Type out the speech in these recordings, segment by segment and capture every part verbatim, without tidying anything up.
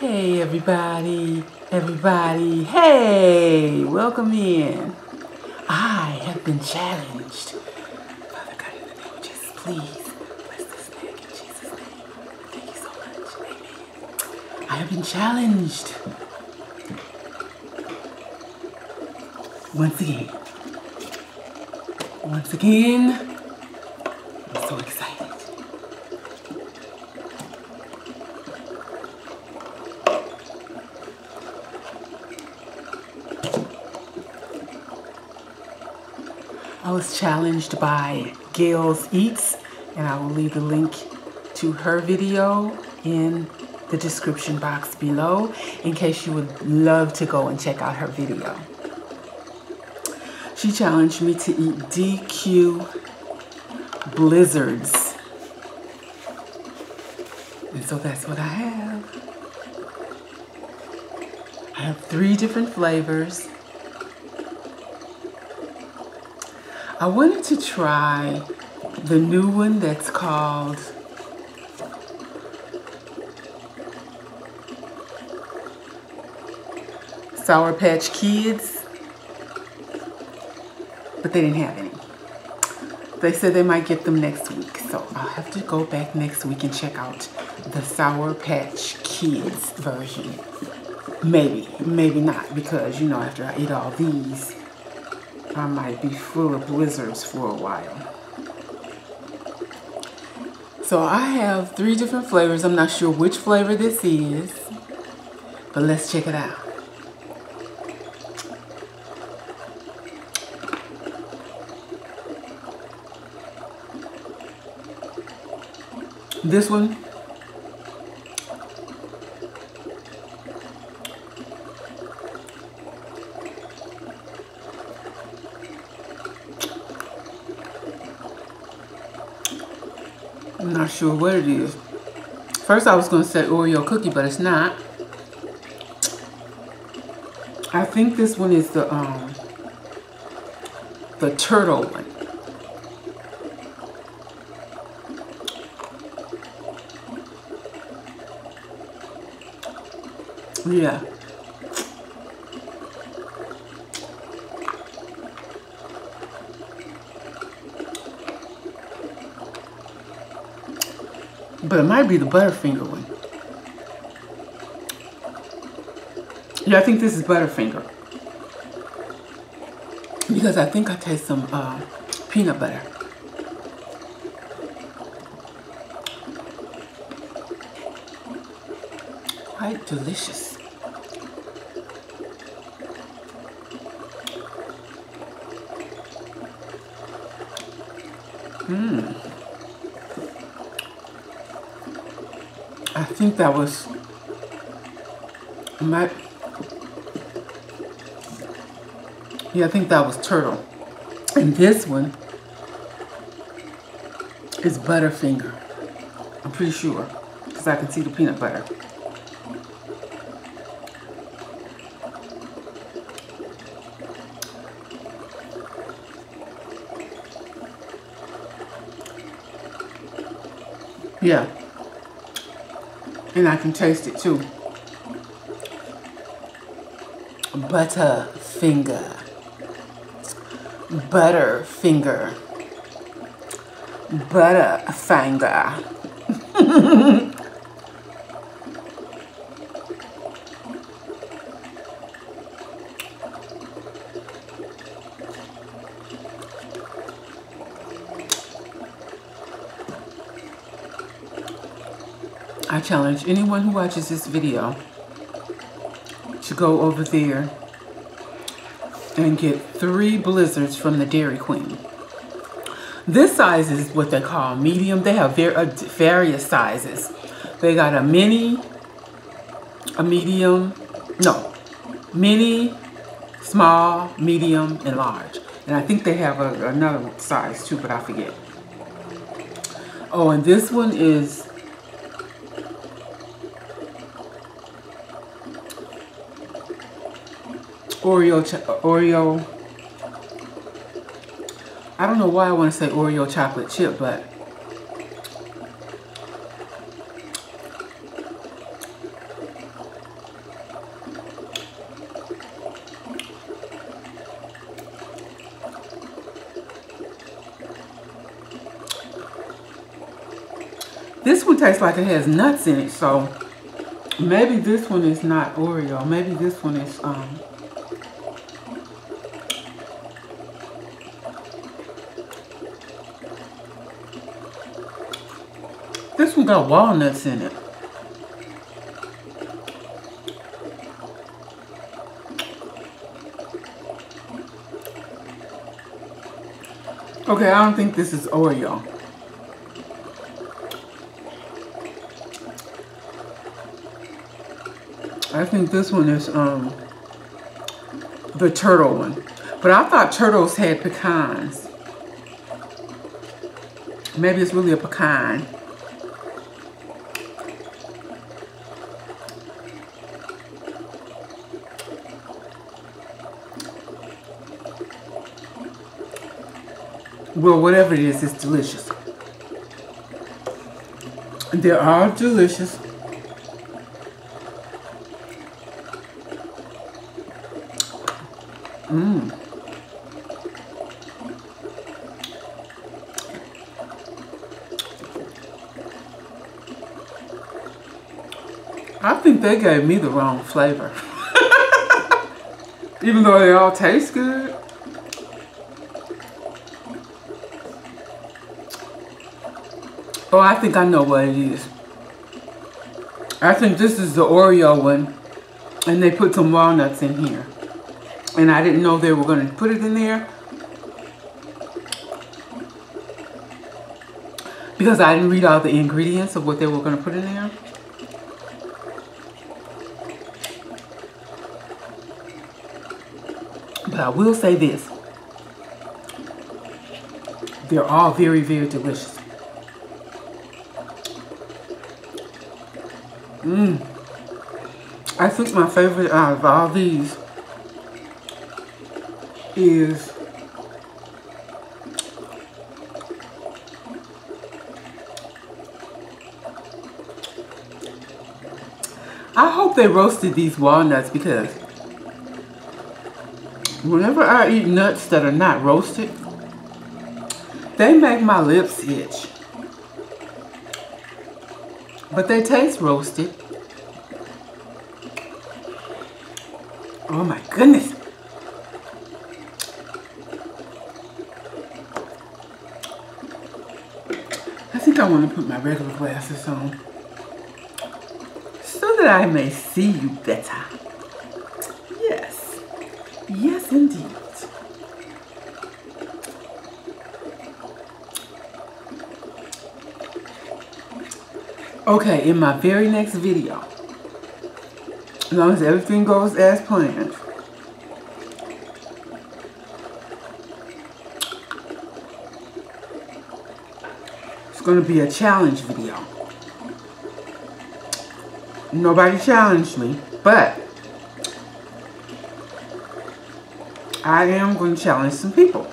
Hey everybody, everybody, hey, welcome in. I have been challenged. Father God, in the name of Jesus, please bless this snack in Jesus' name. Thank you so much, amen. I have been challenged once again. Once again, I'm so excited. I was challenged by Gail's Eats, and I will leave the link to her video in the description box below in case you would love to go and check out her video. She challenged me to eat D Q Blizzards, and so that's what I have. I have three different flavors. I wanted to try the new one that's called Sour Patch Kids, but they didn't have any. They said they might get them next week, so I'll have to go back next week and check out the Sour Patch Kids version. Maybe, maybe not, because, you know, after I eat all these, I might be full of blizzards for a while. So I have three different flavors. I'm not sure which flavor this is, but let's check it out. This one I'm not sure what it is. First I was going to say Oreo cookie, but it's not. I think this one is the um, the turtle one. Yeah. But it might be the Butterfinger one. Yeah, I think this is Butterfinger. Because I think I taste some uh, peanut butter. Quite delicious. Mmm. I think that was my, yeah, I think that was turtle. And this one is Butterfinger. I'm pretty sure, because I can see the peanut butter. Yeah. And I can taste it too. Butterfinger. Butterfinger. Butterfinger. I challenge anyone who watches this video to go over there and get three blizzards from the Dairy Queen. This size is what they call medium. They have various sizes. They got a mini, a medium, no, mini, small, medium, and large. And I think they have a, another size too, but I forget. Oh, and this one is Oreo, Oreo, I don't know why I want to say Oreo chocolate chip, but This one tastes like it has nuts in it, so maybe this one is not Oreo. Maybe this one is um this one got walnuts in it. Okay, I don't think this is Oreo. I think this one is um, the turtle one. But I thought turtles had pecans. Maybe it's really a pecan. Well, whatever it is, it's delicious. They're all delicious. Mmm. I think they gave me the wrong flavor. Even though they all taste good. Oh, I think I know what it is. I think this is the Oreo one, and they put some walnuts in here. And I didn't know they were going to put it in there, because I didn't read all the ingredients of what they were going to put in there. But I will say this. They're all very, very delicious. Mmm. I think my favorite out of all these is I hope they roasted these walnuts, because whenever I eat nuts that are not roasted, they make my lips itch. But they taste roasted. Oh my goodness. I think I want to put my regular glasses on so that I may see you better. Yes. Yes, indeed. Okay, in my very next video, as long as everything goes as planned, it's going to be a challenge video. Nobody challenged me, but I am going to challenge some people.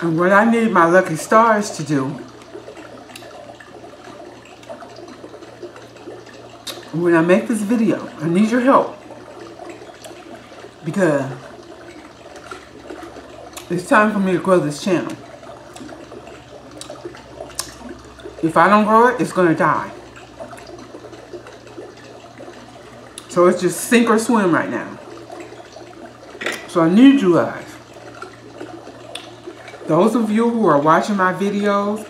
And what I need my lucky stars to do, when I make this video, I need your help, because it's time for me to grow this channel. If I don't grow it, it's going to die. So it's just sink or swim right now. So I need you guys. Those of you who are watching my videos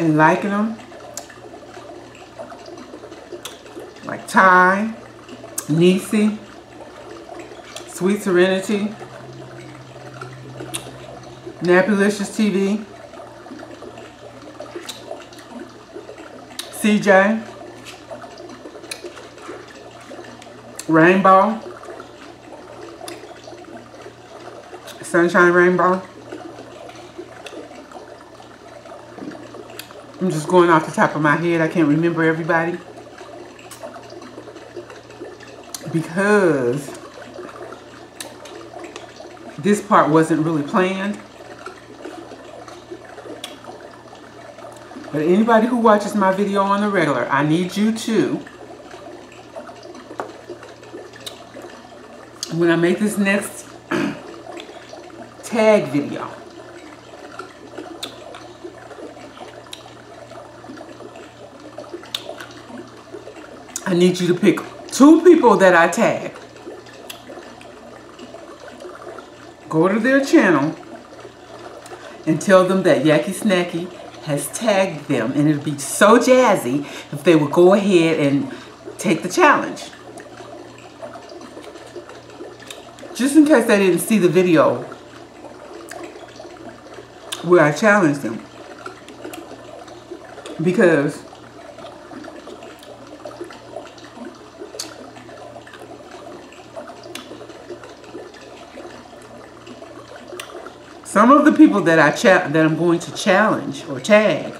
and liking them, like Ty, Niecy, Sweet Serenity, Napalicious T V, C J, Rainbow, Sunshine Rainbow. I'm just going off the top of my head. I can't remember everybody, because this part wasn't really planned. But anybody who watches my video on the regular, I need you to, when I make this next tag video, I need you to pick two people that I tag. Go to their channel and tell them that Yacky Snacky has tagged them, and it'd be so jazzy if they would go ahead and take the challenge. Just in case they didn't see the video where I challenged them, because some of the people that I cha that I'm going to challenge or tag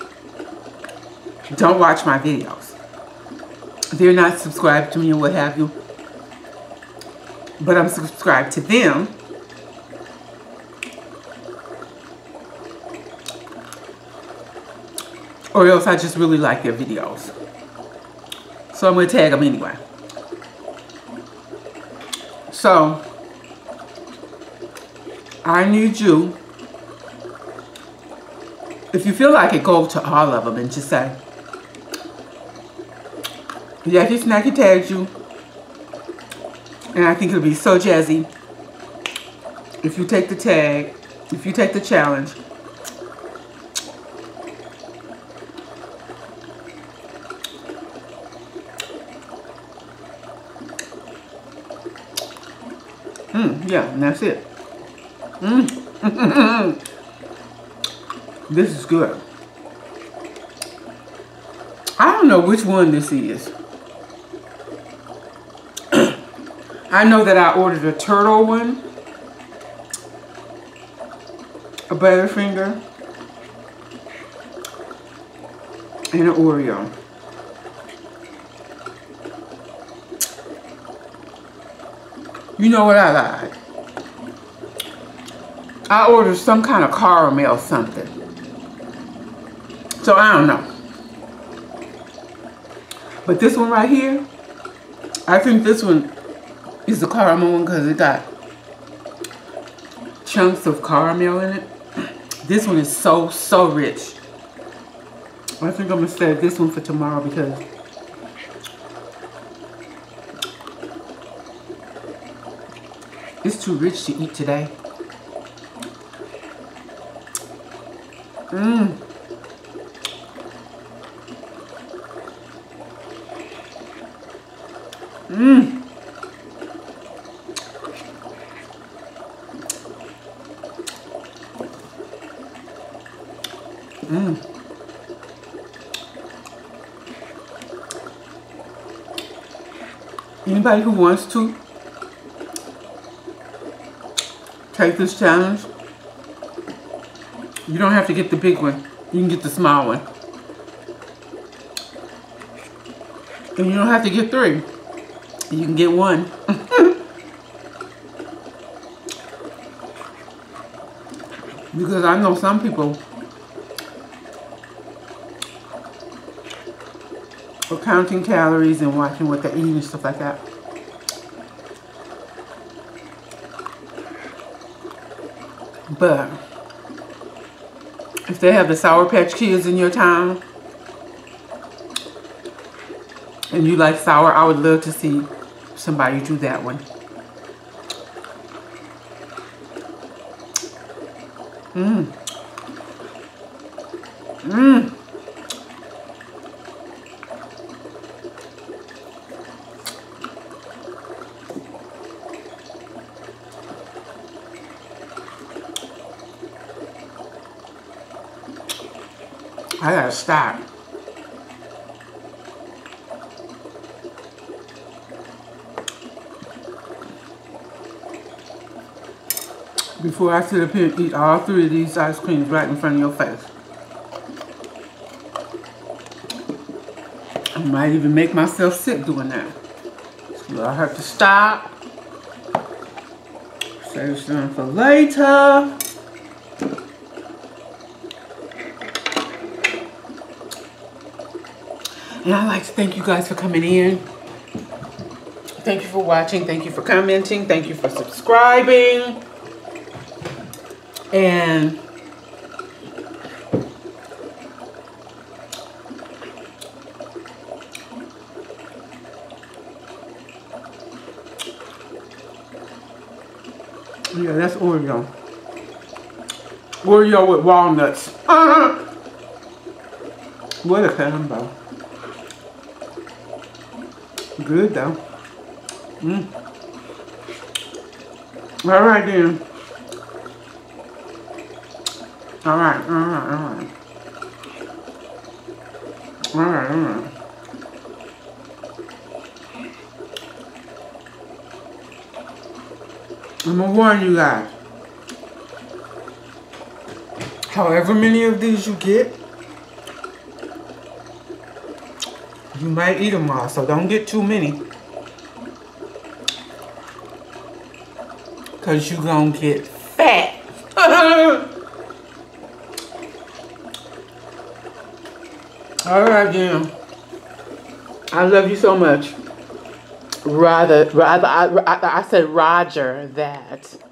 don't watch my videos. They're not subscribed to me or what have you, but I'm subscribed to them. Or else I just really like their videos. So I'm going to tag them anyway. So I need you, if you feel like it, go to all of them and just say, Yacky Snacky tagged you, and I think it'll be so jazzy if you take the tag, if you take the challenge. Mm, yeah, and that's it. Mm. This is good. I don't know which one this is. I know that I ordered a turtle one, a Butterfinger, and an Oreo. You know what, I lied. I ordered some kind of caramel or something. So I don't know. But this one right here, I think this one is the caramel one because it got chunks of caramel in it. This one is so, so rich. I think I'm going to save this one for tomorrow because it's too rich to eat today. Mmm. Mmm. Mmm. Anybody who wants to take this challenge, you don't have to get the big one. You can get the small one. And you don't have to get three. You can get one. Because I know some people are counting calories and watching what they're eating and stuff like that. But if they have the Sour Patch Kids in your town and you like sour, I would love to see somebody do that one. Mmm. Mmm. I gotta stop. Before I sit up here and eat all three of these ice creams right in front of your face. I might even make myself sick doing that. So I have to stop. Save some for later. And I'd like to thank you guys for coming in. Thank you for watching. Thank you for commenting. Thank you for subscribing. And and that's Oreo. Oreo with walnuts. Uh-huh. What a combo. Good though. Mm. Alright then. Alright, alright, alright. Alright, alright. I'm gonna warn you guys. However many of these you get, you might eat them all, so don't get too many. Cause you gonna get fat. Alright then. I love you so much. Rather, rather, I, rather, I said Roger that.